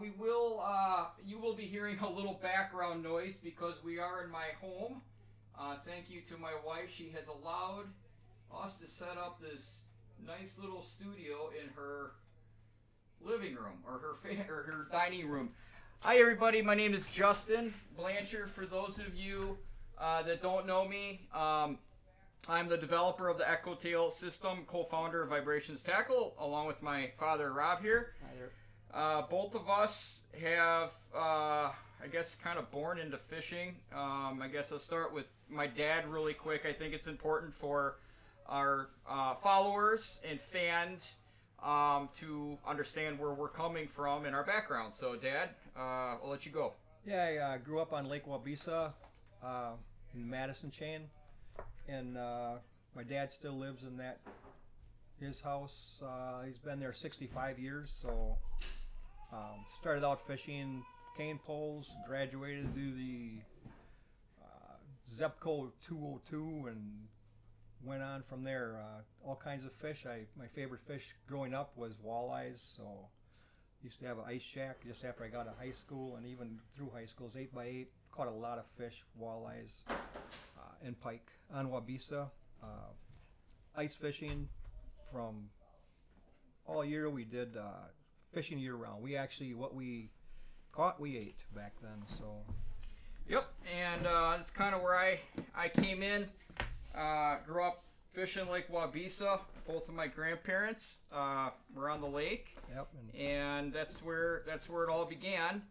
We will, you will be hearing a little background noise because we are in my home. Thank you to my wife. She has allowed us to set up this nice little studio in her living room or her dining room. Hi everybody, my name is Justin Blanchard. For those of you that don't know me, I'm the developer of the Echo Tail system, co-founder of Vibrations Tackle, along with my father Rob here. Hi there. Both of us have, I guess, kind of born into fishing. I guess I'll start with my dad really quick. I think it's important for our followers and fans to understand where we're coming from and our background. So, Dad, I'll let you go. Yeah, I grew up on Lake Waubesa in Madison Chain, and my dad still lives in that his house. He's been there 65 years, so started out fishing cane poles, graduated to the Zebco 202, and went on from there. All kinds of fish. My favorite fish growing up was walleyes, so used to have an ice shack just after I got out of high school, and even through high school, 8x8, caught a lot of fish, walleyes and pike on Waubesa. Ice fishing from all year. We did fishing year round. We actually, what we caught, we ate back then, so. Yep, and that's kind of where I came in. Grew up fishing Lake Waubesa. Both of my grandparents were on the lake. Yep. And that's where it all began.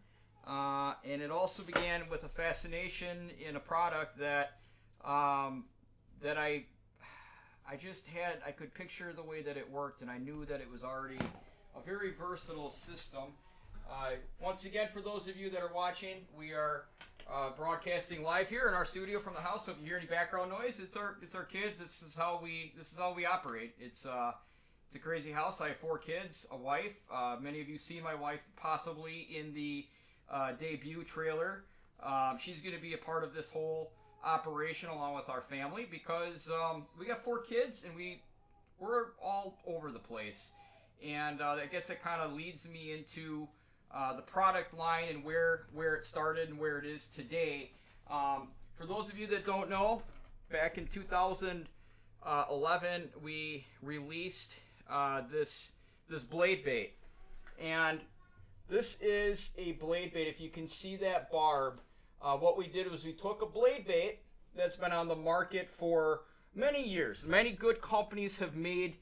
And it also began with a fascination in a product that that I just had. I could picture the way that it worked, and I knew that it was already a very versatile system. Once again, for those of you that are watching, we are broadcasting live here in our studio from the house. So if you hear any background noise, it's our kids. This is how we operate. It's a crazy house. I have 4 kids, a wife. Many of you see my wife possibly in the debut trailer. She's going to be a part of this whole operation along with our family because we got 4 kids and we're all over the place. And I guess that kind of leads me into the product line and where it started and where it is today. For those of you that don't know, back in 2011 we released this blade bait, and this is a blade bait. If you can see that barb, what we did was we took a blade bait that's been on the market for many years. Many good companies have made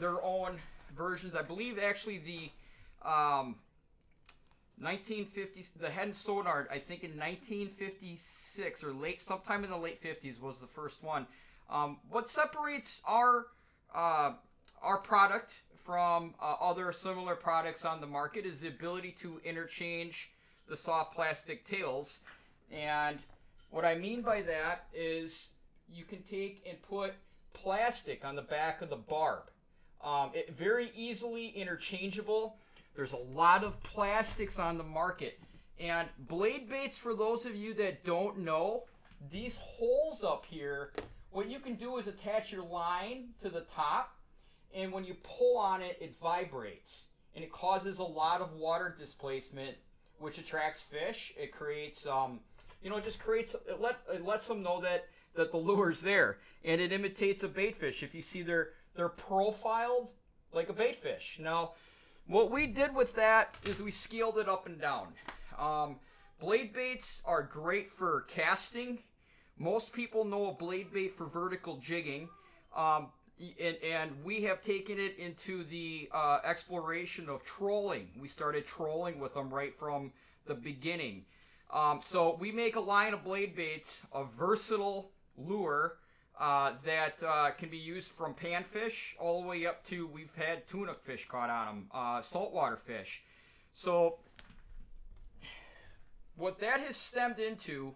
their own versions. I believe actually the 1950s, the Hedden Sonar, I think in 1956 or late, sometime in the late 50s was the first one. What separates our product from other similar products on the market is the ability to interchange the soft plastic tails. And what I mean by that is you can take and put plastic on the back of the barb. It very easily interchangeable. There's a lot of plastics on the market. And blade baits, for those of you that don't know, these holes up here, what you can do is attach your line to the top, and when you pull on it, it vibrates. And it causes a lot of water displacement, which attracts fish. It creates, you know, it just creates, it lets them know that the lure's there. And it imitates a bait fish. If you see they're profiled like a bait fish. Now, what we did with that is we scaled it up and down. Blade baits are great for casting. Most people know a blade bait for vertical jigging, and we have taken it into the exploration of trolling. We started trolling with them right from the beginning. So we make a line of blade baits, a versatile lure that can be used from panfish all the way up to, we've had tuna fish caught on them, saltwater fish. So what that has stemmed into,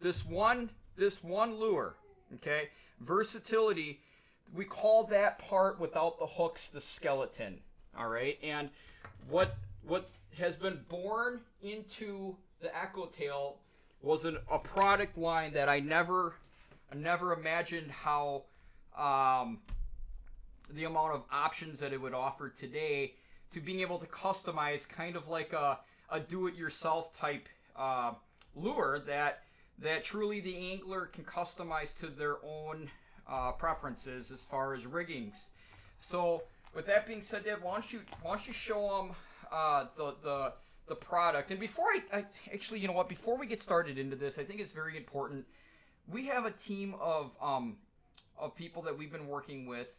this one lure, okay, versatility. We call that part without the hooks the skeleton, all right? And what has been born into the Echo Tail was a product line that I never imagined how the amount of options that it would offer today to being able to customize kind of like a do-it-yourself type lure that truly the angler can customize to their own preferences as far as riggings. So with that being said, Dad, why don't you show them the product? And before I actually, you know what? Before we get started into this, I think it's very important. We have a team of people that we've been working with,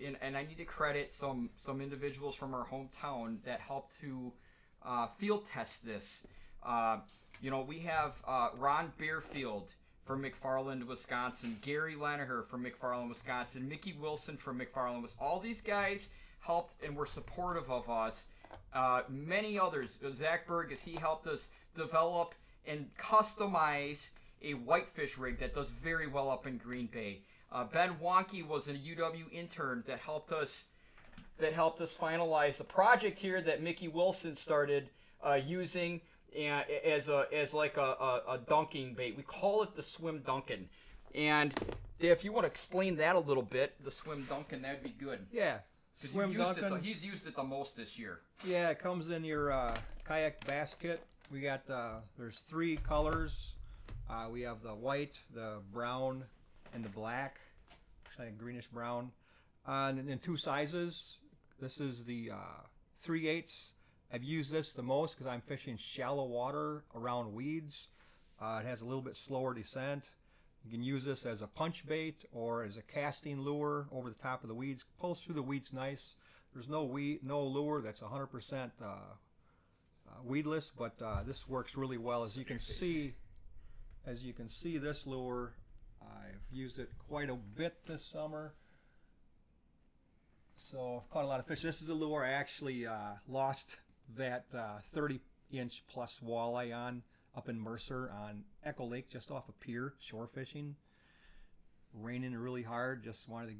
and I need to credit some individuals from our hometown that helped to field test this. You know, we have Ron Beerfield from McFarland, Wisconsin, Gary Lanaher from McFarland, Wisconsin, Mickey Wilson from McFarland, Wisconsin. All these guys helped and were supportive of us. Many others, Zach Burgess, he helped us develop and customize a whitefish rig that does very well up in Green Bay. Ben Wonkey was a UW intern that helped us finalize a project here that Mickey Wilson started using as like a dunking bait. We call it the Swim Dunkin. And if you want to explain that a little bit, the Swim Dunkin, that'd be good. Yeah. Swim Dunkin. He's used it the most this year. Yeah, it comes in your kayak basket. We got there's three colors. We have the white, the brown, and the black, kind of greenish brown, and in two sizes. This is the 3/8. I've used this the most because I'm fishing shallow water around weeds. It has a little bit slower descent. You can use this as a punch bait or as a casting lure over the top of the weeds. Pulls through the weeds nice. There's no lure that's 100% weedless, but this works really well. As you can see, this lure, I've used it quite a bit this summer. So I've caught a lot of fish. This is the lure I actually lost that 30-inch plus walleye on up in Mercer on Echo Lake, just off a pier, shore fishing. Raining really hard, just wanted to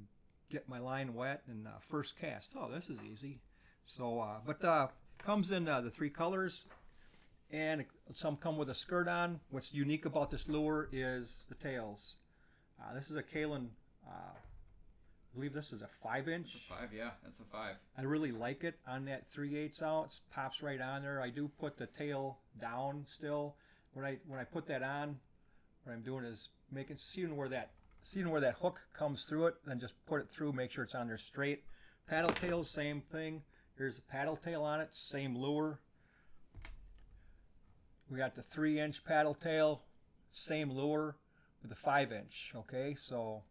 get my line wet, and first cast. Oh, this is easy. So, but comes in the three colors. And some come with a skirt on. What's unique about this lure is the tails. This is a Kalen, I believe this is a 5-inch. That's a 5, yeah, that's a 5. I really like it on that 3/8 ounce. Pops right on there. I do put the tail down still. When I put that on, what I'm doing is making seeing where that hook comes through it, then just put it through, make sure it's on there straight. Paddle tails, same thing. Here's the paddle tail on it, same lure. We got the 3-inch paddle tail, same lure with the 5-inch. Okay, so.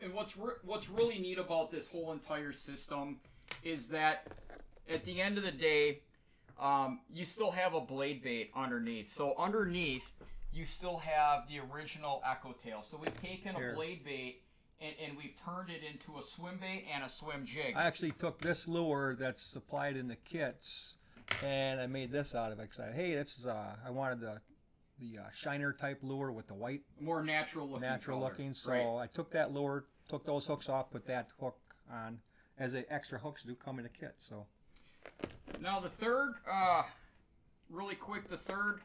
And what's really neat about this whole entire system is that at the end of the day, you still have a blade bait underneath. So underneath, you still have the original Echo Tail. So we've taken a blade bait and we've turned it into a swim bait and a swim jig. I actually took this lure that's supplied in the kits. And I made this out of it. So, hey, this is I wanted the shiner type lure with the white, more natural looking. So right. I took that lure, took those hooks off, put that hook on. As the extra hooks do come in a kit. So now the third, really quick, the third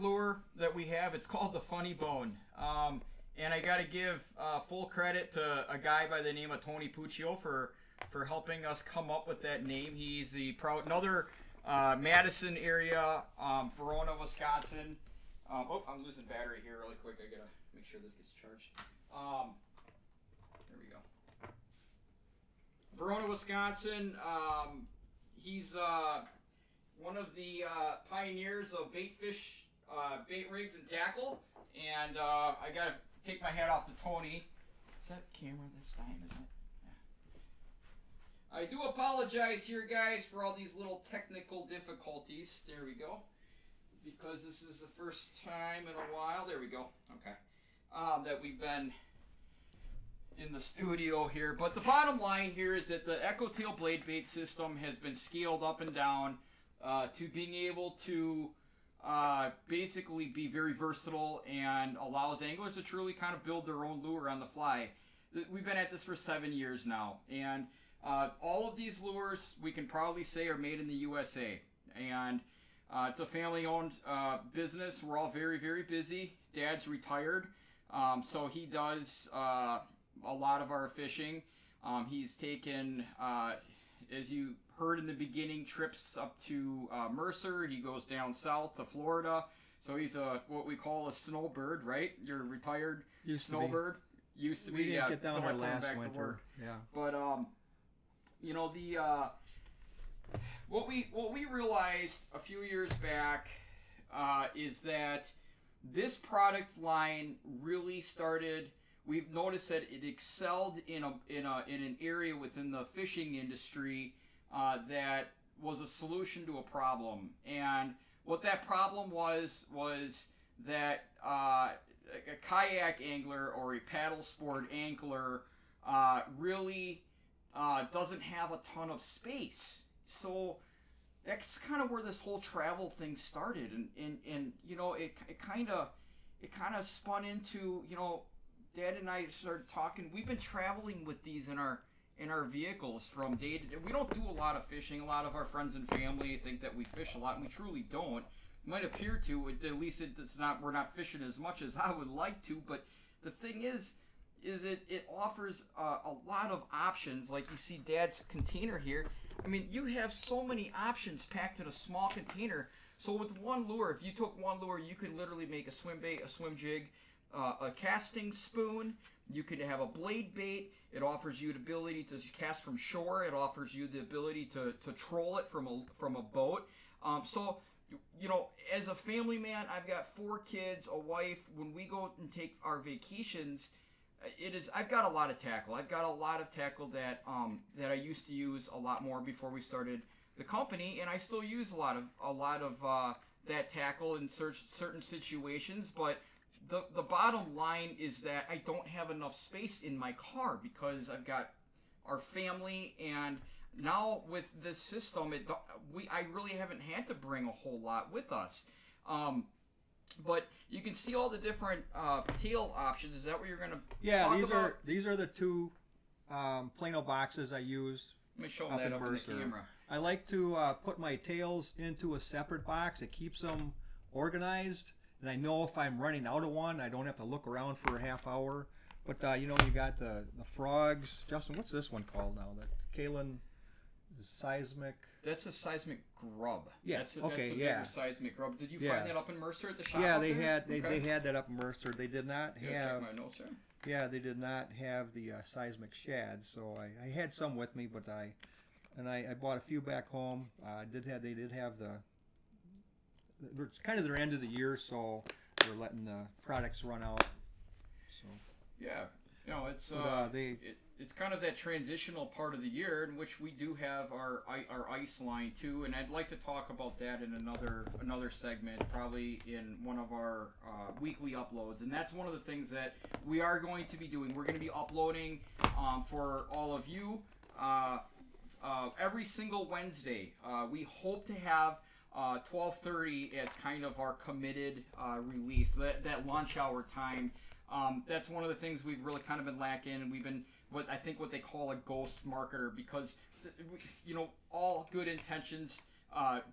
lure that we have, it's called the Funny Bone. And I got to give full credit to a guy by the name of Tony Puccio for helping us come up with that name. He's the another Madison area, Verona, Wisconsin. Oh, I'm losing battery here really quick. I gotta make sure this gets charged. There we go. Verona, Wisconsin. He's one of the pioneers of bait rigs and tackle. And I gotta take my hat off to Tony. Is that camera that's dying, isn't it? I do apologize here, guys, for all these little technical difficulties. There we go. Because this is the first time in a while. There we go. Okay. That we've been in the studio here. But the bottom line here is that the Echo Tail Blade Bait system has been scaled up and down to being able to basically be very versatile and allows anglers to truly kind of build their own lure on the fly. We've been at this for 7 years now. And all of these lures, we can probably say, are made in the USA. And it's a family-owned business. We're all very, very busy. Dad's retired, so he does a lot of our fishing. He's taken, as you heard in the beginning, trips up to Mercer. He goes down south to Florida. So he's a what we call a snowbird, right? You're retired snowbird. Used to be. Yeah, get down there last winter. Yeah. But you know, the what we realized a few years back is that this product line really started. We've noticed that it excelled in an area within the fishing industry that was a solution to a problem. And what that problem was that a kayak angler or a paddle sport angler really doesn't have a ton of space. So that's kind of where this whole travel thing started, and you know, it kind of spun into, you know, Dad and I started talking. We've been traveling with these in our vehicles from day to day. We don't do a lot of fishing. A lot of our friends and family think that we fish a lot, and we truly don't. It might appear to, at least it's not. We're not fishing as much as I would like to. But the thing is it offers a lot of options. Like you see Dad's container here. I mean, you have so many options packed in a small container. So with one lure, if you took one lure, you could literally make a swim bait, a swim jig, a casting spoon. You could have a blade bait. It offers you the ability to cast from shore. It offers you the ability to troll it from a boat. So, you know, as a family man, I've got 4 kids, a wife. When we go and take our vacations, I've got a lot of tackle. I've got a lot of tackle that I used to use a lot more before we started the company, and I still use a lot of that tackle in certain situations, but the bottom line is that I don't have enough space in my car because I've got our family, and now with this system, I really haven't had to bring a whole lot with us. But you can see all the different tail options. Is that what you're going to talk about? Yeah, these are the 2 Plano boxes I used. Let me show them that up in the camera. I like to put my tails into a separate box. It keeps them organized. And I know if I'm running out of one, I don't have to look around for a half hour. But, you know, you got the frogs. Justin, what's this one called now? The Kalen Seismic. That's a seismic grub. Yes. That's a bigger seismic grub. Did you find that up in Mercer at the shop? Yeah, they had that up in Mercer. They did not have... Check my notes here. Yeah, they did not have the seismic shad. So I had some with me, but I bought a few back home. They did have the... It's kind of their end of the year, so they're letting the products run out. So yeah, you know, it's kind of that transitional part of the year in which we do have our ice line too, and I'd like to talk about that in another segment, probably in one of our weekly uploads. And that's one of the things that we are going to be doing. We're going to be uploading for all of you every single Wednesday. We hope to have 12:30 as kind of our committed release, that lunch hour time. That's one of the things we've really kind of been lacking, and we've been what they call a ghost marketer, because, you know, all good intentions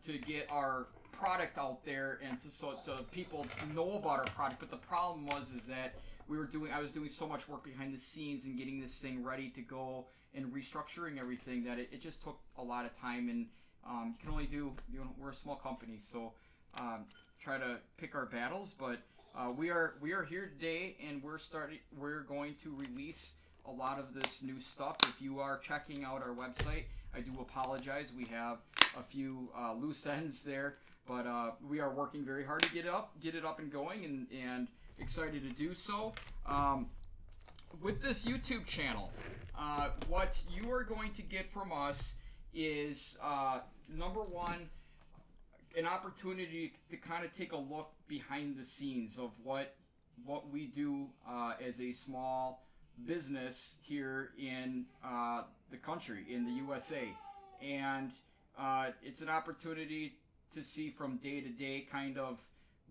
to get our product out there and so people know about our product. But the problem is that I was doing so much work behind the scenes and getting this thing ready to go and restructuring everything that it just took a lot of time. And you can only do, you know, we're a small company, so try to pick our battles. But we are here today, and we're going to release a lot of this new stuff. If you are checking out our website, I do apologize. We have a few loose ends there, but we are working very hard to get it up and going, and excited to do so. With this YouTube channel, what you are going to get from us is number one, an opportunity to kind of take a look behind the scenes of what we do as a small business here in the country, in the USA. And it's an opportunity to see from day to day kind of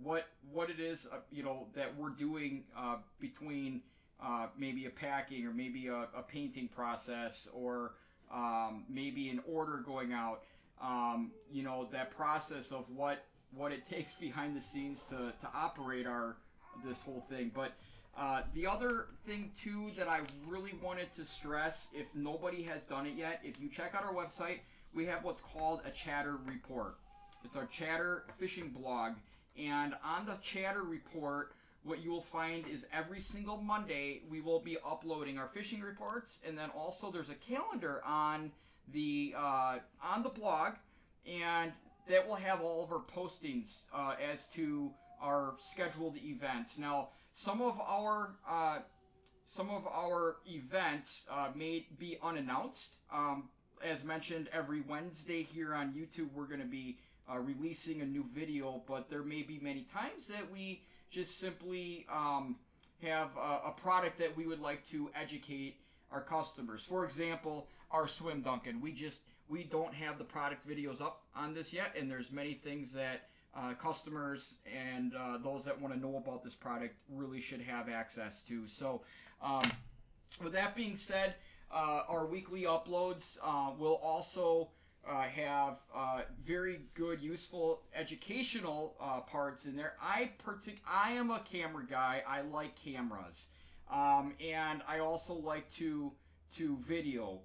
what it is, you know, that we're doing between maybe a packing or maybe a painting process, or maybe an order going out, you know, that process of what it takes behind the scenes to operate this whole thing. But the other thing too that I really wanted to stress, if nobody has done it yet, if you check out our website, we have what's called a Chatter Report. It's our Chatter fishing blog. And on the Chatter Report, what you will find is every single Monday, we will be uploading our fishing reports. And then also there's a calendar on the blog, and that will have all of our postings as to our scheduled events. Now, some of our events may be unannounced. As mentioned, every Wednesday here on YouTube, we're going to be releasing a new video, but there may be many times that we just simply have a product that we would like to educate our customers. For example, our Swim Dunkin. We don't have the product videos up on this yet, and there's many things that customers and those that want to know about this product really should have access to. So with that being said, our weekly uploads will also have very good, useful, educational parts in there. I am a camera guy. I like cameras. And I also like to video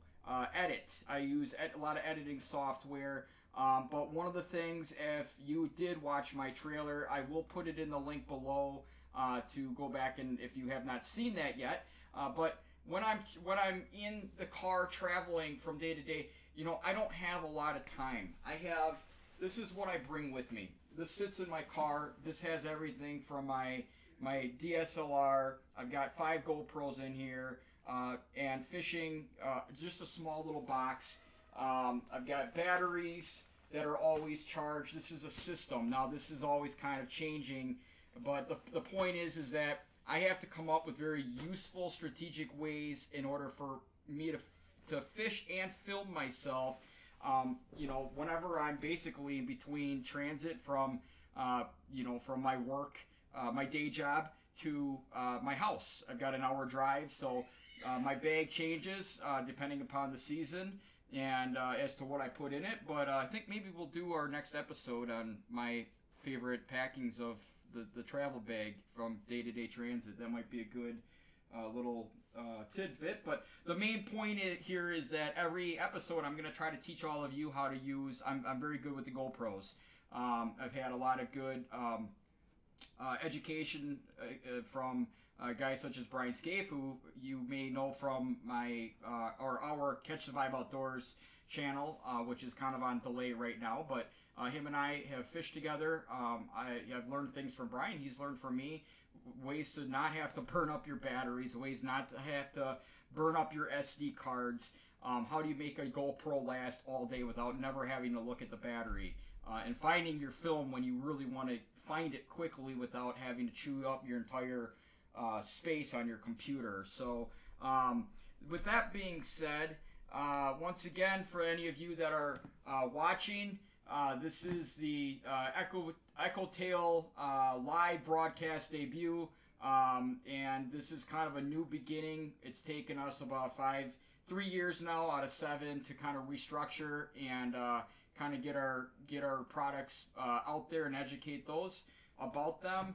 edit. I use a lot of editing software. But one of the things, if you did watch my trailer, I will put it in the link below to go back, and if you have not seen that yet. But when I'm in the car traveling from day to day, you know, I don't have a lot of time. This is what I bring with me. This sits in my car. This has everything from my DSLR. I've got 5 GoPros in here, and fishing, just a small little box. I've got batteries that are always charged. This is a system. Now, this is always kind of changing, but the point is that I have to come up with very useful, strategic ways in order for me to fish and film myself. You know, whenever I'm basically in between transit from, you know, from my work, my day job to my house. I've got an hour drive, so my bag changes depending upon the season and as to what I put in it. But I think maybe we'll do our next episode on my favorite packings of the travel bag from day-to-day transit. That might be a good little tidbit. But the main point here is that every episode I'm going to try to teach all of you how to use. I'm very good with the GoPros. I've had a lot of good education from guys such as Brian Scaife, who you may know from my our Catch the Vibe Outdoors channel, which is kind of on delay right now. But him and I have fished together. I've learned things from Brian. He's learned from me ways to not have to burn up your batteries, ways not to have to burn up your SD cards. How do you make a GoPro last all day without never having to look at the battery? And finding your film when you really want to find it quickly without having to chew up your entire space on your computer. So with that being said, once again, for any of you that are watching, this is the Echo Tail live broadcast debut, and this is kind of a new beginning. It's taken us about 3 years now out of 7 to kind of restructure and kind of get our products out there and educate those about them.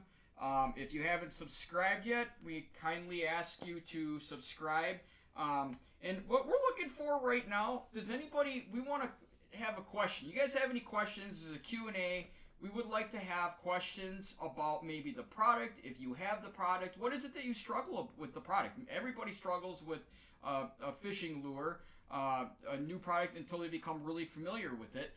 If you haven't subscribed yet, we kindly ask you to subscribe. And what we're looking for right now, we want to have a question. You guys have any questions? This is a Q&A. We would like to have questions about maybe the product. If you have the product, what is it that you struggle with the product? Everybody struggles with a fishing lure, a new product, until they become really familiar with it.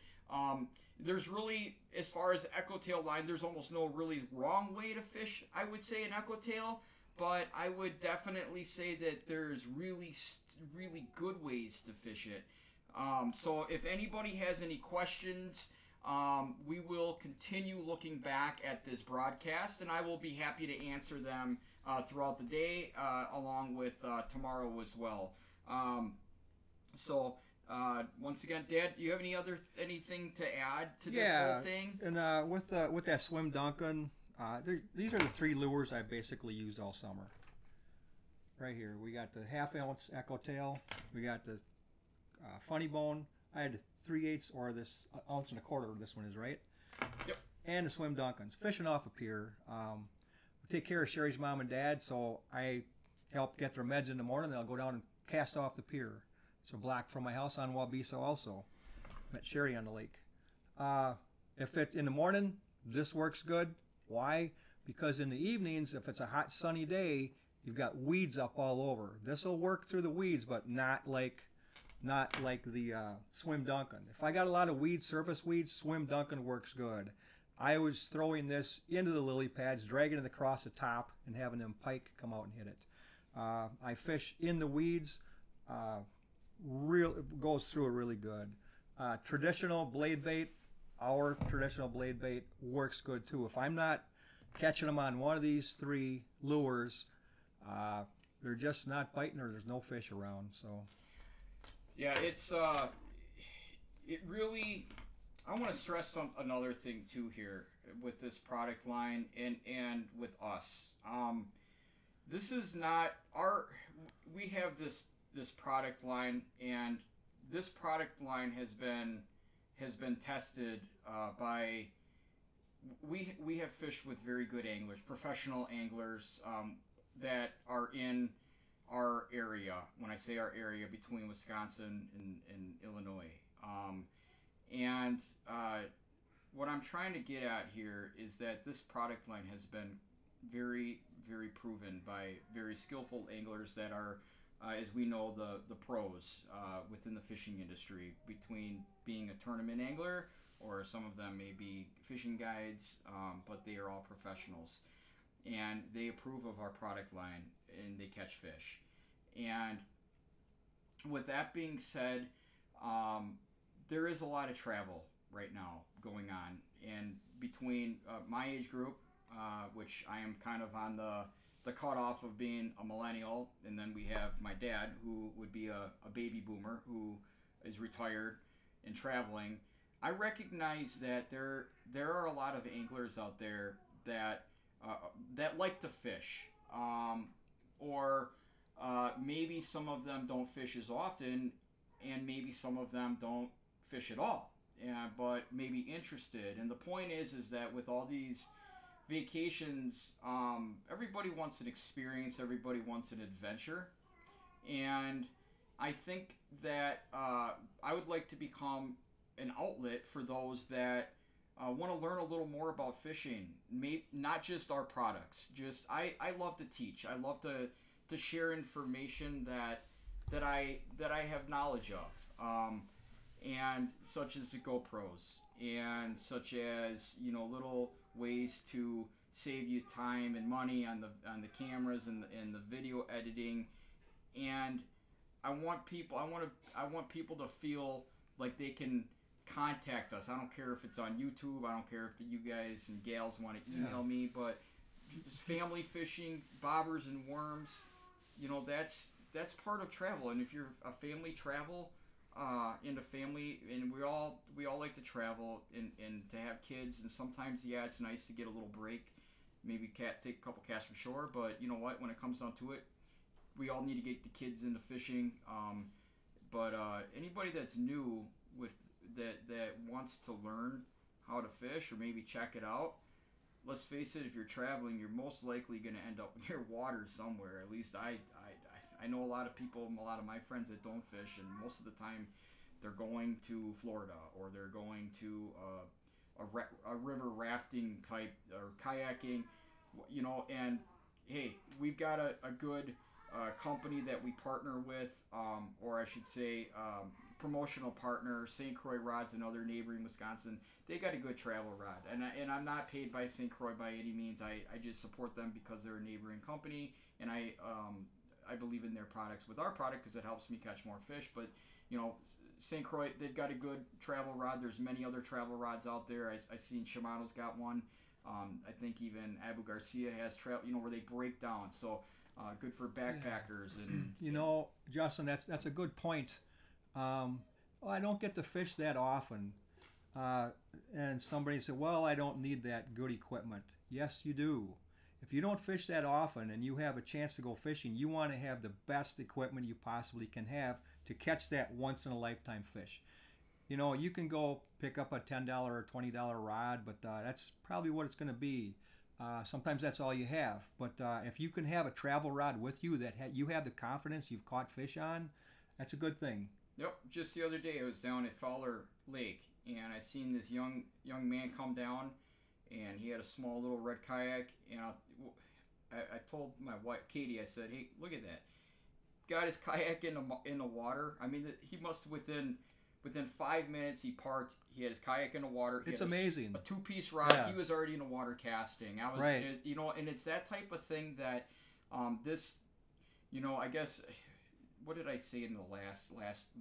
There's really, as far as Echo Tail line, there's almost no really wrong way to fish, I would say, an Echo Tail, but I would definitely say that there's really good ways to fish it. So if anybody has any questions, we will continue looking back at this broadcast, and I will be happy to answer them throughout the day, along with tomorrow as well. So once again, Dad, do you have anything to add to this whole thing? And with that Swim Dunkin, these are the 3 lures I basically used all summer. Right here, we got the 1/2 ounce Echo Tail, we got the Funny Bone. I had 3/8 or this 1.25 ounce. This one is right. Yep. And the Swim Dunkins, fishing off a pier. We take care of Sherry's mom and dad, so I help get their meds in the morning. They'll go down and cast off the pier. It's a block from my house on Waubesa also. at Sherry on the Lake. If it's in the morning, this works good. Why? Because in the evenings, if it's a hot sunny day, you've got weeds up all over. This will work through the weeds, but not like the Swim Dunkin. If I got a lot of weeds, surface weeds, Swim Dunkin works good. I was throwing this into the lily pads, dragging it across the top, and having them pike come out and hit it. I fish in the weeds. Goes through it really good. Traditional blade bait, our traditional blade bait works good too. If I'm not catching them on one of these three lures, they're just not biting, or there's no fish around. So yeah, it's it really, I want to stress another thing too here with this product line and with us. This is not our, we have this product line, and this product line has been tested by, we have fished with very good anglers, professional anglers that are in our area. When I say our area, between Wisconsin and Illinois. What I'm trying to get at here is that this product line has been very, very proven by very skillful anglers that are, as we know, the pros within the fishing industry, between being a tournament angler, or some of them may be fishing guides, but they are all professionals. And they approve of our product line, and they catch fish. And with that being said, there is a lot of travel right now going on. And between my age group, which I am kind of on the cutoff of being a millennial, and then we have my dad, who would be a baby boomer, who is retired and traveling. I recognize that there are a lot of anglers out there that like to fish, or maybe some of them don't fish as often, and maybe some of them don't fish at all, but maybe interested. And the point is that with all these vacations, everybody wants an experience, everybody wants an adventure. And I think that I would like to become an outlet for those that want to learn a little more about fishing. Maybe not just our products, just I love to teach. I love to share information that I have knowledge of, and such as the GoPros, and such as, you know, little ways to save you time and money on the cameras and the video editing. And I want people to feel like they can contact us. I don't care if it's on YouTube, I don't care if you guys and gals want to email me, but just family fishing, bobbers and worms, you know, that's part of travel. And if you're a family travel into family, and we all like to travel and to have kids, and sometimes, yeah, it's nice to get a little break, maybe take a couple casts from shore. But you know what, when it comes down to it, we all need to get the kids into fishing. Anybody that's new with that wants to learn how to fish, or maybe check it out, let's face it, if you're traveling, you're most likely going to end up near water somewhere. At least I know a lot of people, a lot of my friends that don't fish, and most of the time they're going to Florida, or they're going to a river rafting type, or kayaking, you know. And hey, we've got a good company that we partner with, or I should say promotional partner, St. Croix Rods, and other neighboring Wisconsin. They got a good travel rod, and I'm not paid by St. Croix by any means. I just support them because they're a neighboring company, and I believe in their products with our product because it helps me catch more fish. But you know, St. Croix, they've got a good travel rod. There's many other travel rods out there. I've seen Shimano's got one. I think even Abu Garcia has travel, you know, where they break down. So good for backpackers. Yeah. And you know, Justin, that's a good point. I don't get to fish that often, and somebody said, well, I don't need that good equipment. Yes, you do. If you don't fish that often and you have a chance to go fishing, you want to have the best equipment you possibly can have to catch that once in a lifetime fish. You know, you can go pick up a $10 or $20 rod, but that's probably what it's going to be. Sometimes that's all you have. But if you can have a travel rod with you that you have the confidence you've caught fish on, that's a good thing. Yep. Just the other day I was down at Fowler Lake, and I seen this young man come down, and he had a small little red kayak, and I told my wife Katie, I said, hey, look at that, got his kayak in the water. I mean, he must within 5 minutes he parked, he had his kayak in the water. It's amazing. A two-piece rod. Yeah. He was already in the water casting. I was, right. You know, and it's that type of thing that this, you know, I guess, what did I say in the last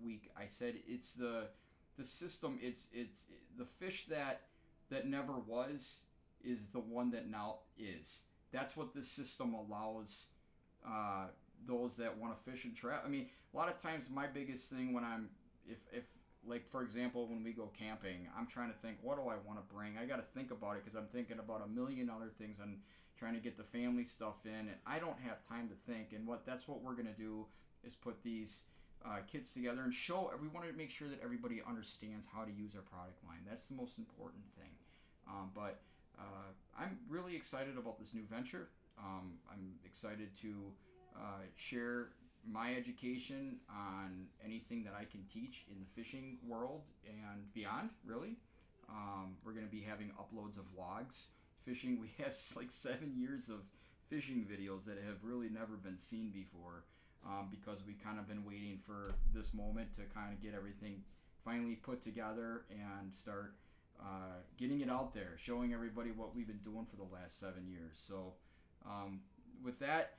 week? I said it's the system. It's the fish that never was is the one that now is. That's what this system allows those that want to fish and trap. I mean, a lot of times my biggest thing when I'm, if like, for example, when we go camping, I'm trying to think, what do I want to bring? I got to think about it because I'm thinking about a million other things. I'm trying to get the family stuff in, and I don't have time to think. And that's what we're going to do is put these kits together and show. We want to make sure that everybody understands how to use our product line. That's the most important thing. But I'm really excited about this new venture. I'm excited to share my education on anything that I can teach in the fishing world and beyond, really. We're going to be having uploads of vlogs. Fishing, we have like 7 years of fishing videos that have really never been seen before because we kind of been waiting for this moment to kind of get everything finally put together and start getting it out there, showing everybody what we've been doing for the last 7 years. So with that,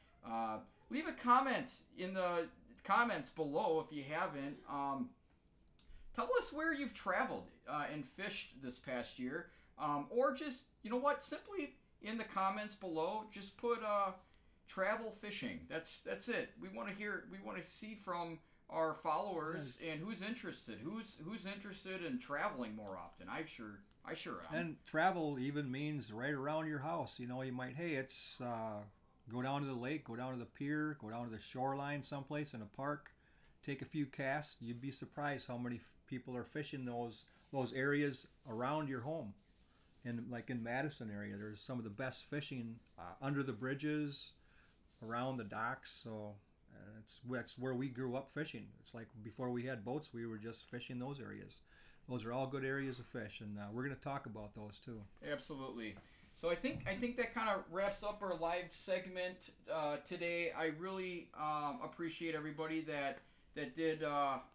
leave a comment in the comments below if you haven't. Tell us where you've traveled and fished this past year, or just, you know what, simply in the comments below, just put travel fishing. That's it. We want to hear. We want to see from our followers and who's interested. Who's interested in traveling more often? I sure am. And travel even means right around your house. You know, you might, hey, it's. Go down to the lake, go down to the pier, go down to the shoreline someplace in a park, take a few casts. You'd be surprised how many people are fishing those areas around your home. And like in Madison area, there's some of the best fishing under the bridges, around the docks. So that's where we grew up fishing. It's like before we had boats, we were just fishing those areas. Those are all good areas of fish, and we're going to talk about those too. Absolutely. So I think that kind of wraps up our live segment today. I really appreciate everybody that did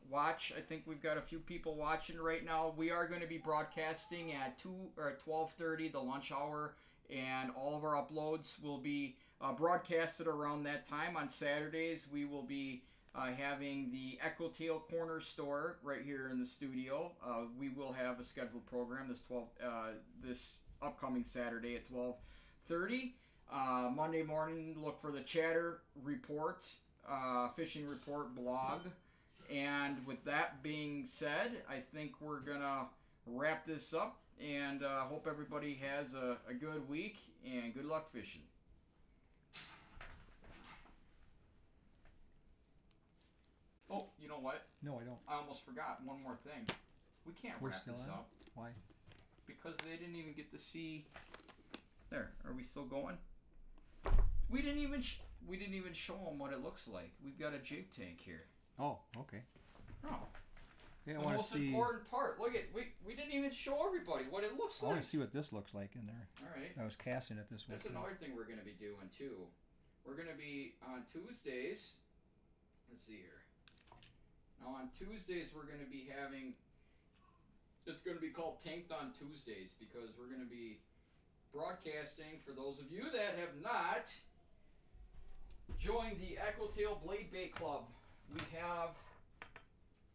watch. I think we've got a few people watching right now. We are going to be broadcasting at 12:30, the lunch hour, and all of our uploads will be broadcasted around that time. On Saturdays, we will be having the Echo Tail Corner store right here in the studio. We will have a scheduled program this upcoming Saturday at 12:30. Monday morning, look for the Chatter Report, Fishing Report blog. And with that being said, I think we're going to wrap this up, and hope everybody has a good week, and good luck fishing. Oh, you know what? No, I don't. I almost forgot one more thing. We can't wrap this up. Why? Because they didn't even get to see. There, are we still going? We didn't even show them what it looks like. We've got a jig tank here. Oh, okay. Oh, yeah, the most important part. Look at, we didn't even show everybody what it looks like. I want to see what this looks like in there. All right. I was casting it this way. That's another thing we're going to be doing too. We're going to be on Tuesdays. Let's see here. Now on Tuesdays we're going to be having. It's going to be called Tanked on Tuesdays because we're going to be broadcasting, for those of you that have not joined the Echo Tail Blade Bait Club. We have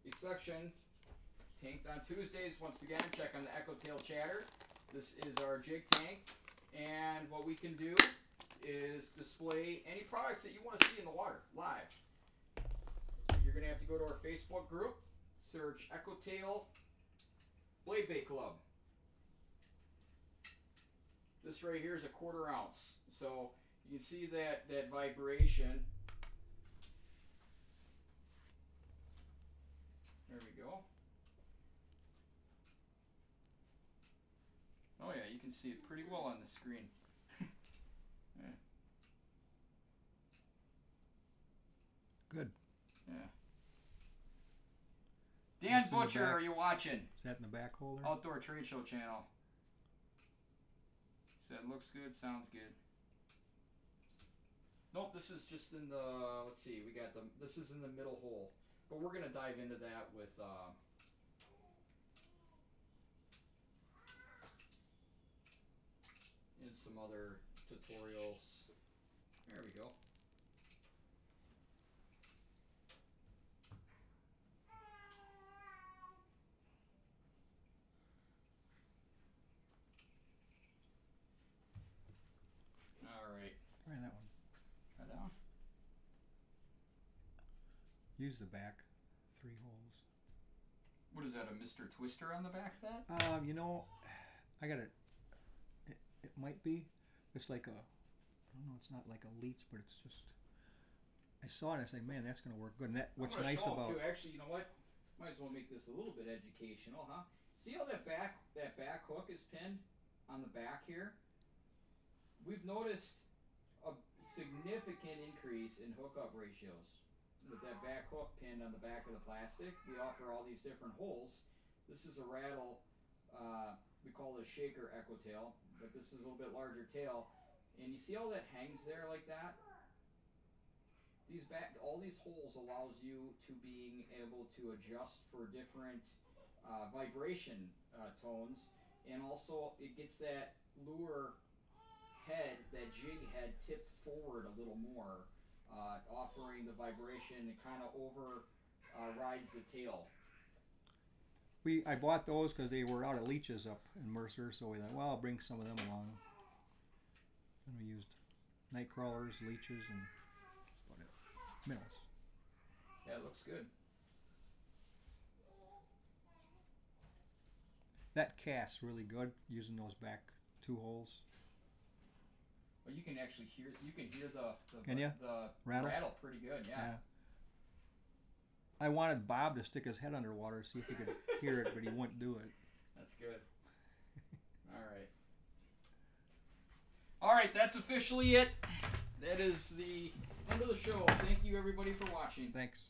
a section, Tanked on Tuesdays. Once again, check on the Echo Tail Chatter. This is our jig tank. And what we can do is display any products that you want to see in the water live. You're going to have to go to our Facebook group, search Echo Tail Blade Bait Club. This right here is a 1/4 ounce. So you can see that vibration. There we go. Oh yeah, you can see it pretty well on the screen. Yeah. Good. Yeah. Dan Butcher, are you watching? Is that in the back holder? Outdoor Trade Show Channel. Said looks good, sounds good. Nope, this is just in the, let's see, we got the, this is in the middle hole. But we're going to dive into that with, in some other tutorials. There we go. Use the back three holes. What is that, a Mr. Twister on the back of that? You know, I got it might be. It's like a, I don't know, it's not like a leech, but it's just, I saw it and I said, man, that's going to work good. And that, what's nice about it. Actually, you know what? Might as well make this a little bit educational, huh? See how that back hook is pinned on the back here? We've noticed a significant increase in hookup ratios. With that back hook pinned on the back of the plastic, we offer all these different holes. This is a rattle, we call it a shaker echo tail, but this is a little bit larger tail. And you see how that hangs there like that? These all these holes allows you to being able to adjust for different vibration tones, and also it gets that lure head, that jig head, tipped forward a little more. Offering the vibration, it kind of over rides the tail. I bought those because they were out of leeches up in Mercer, so we thought, well, I'll bring some of them along. And we used night crawlers, leeches, and that's about it. Minnows. That looks good. That casts really good using those back two holes. Well, you can actually hear the rattle pretty good, yeah. I wanted Bob to stick his head underwater to see if he could hear it, but he wouldn't do it. That's good. All right, that's officially it. That is the end of the show. Thank you everybody for watching. Thanks.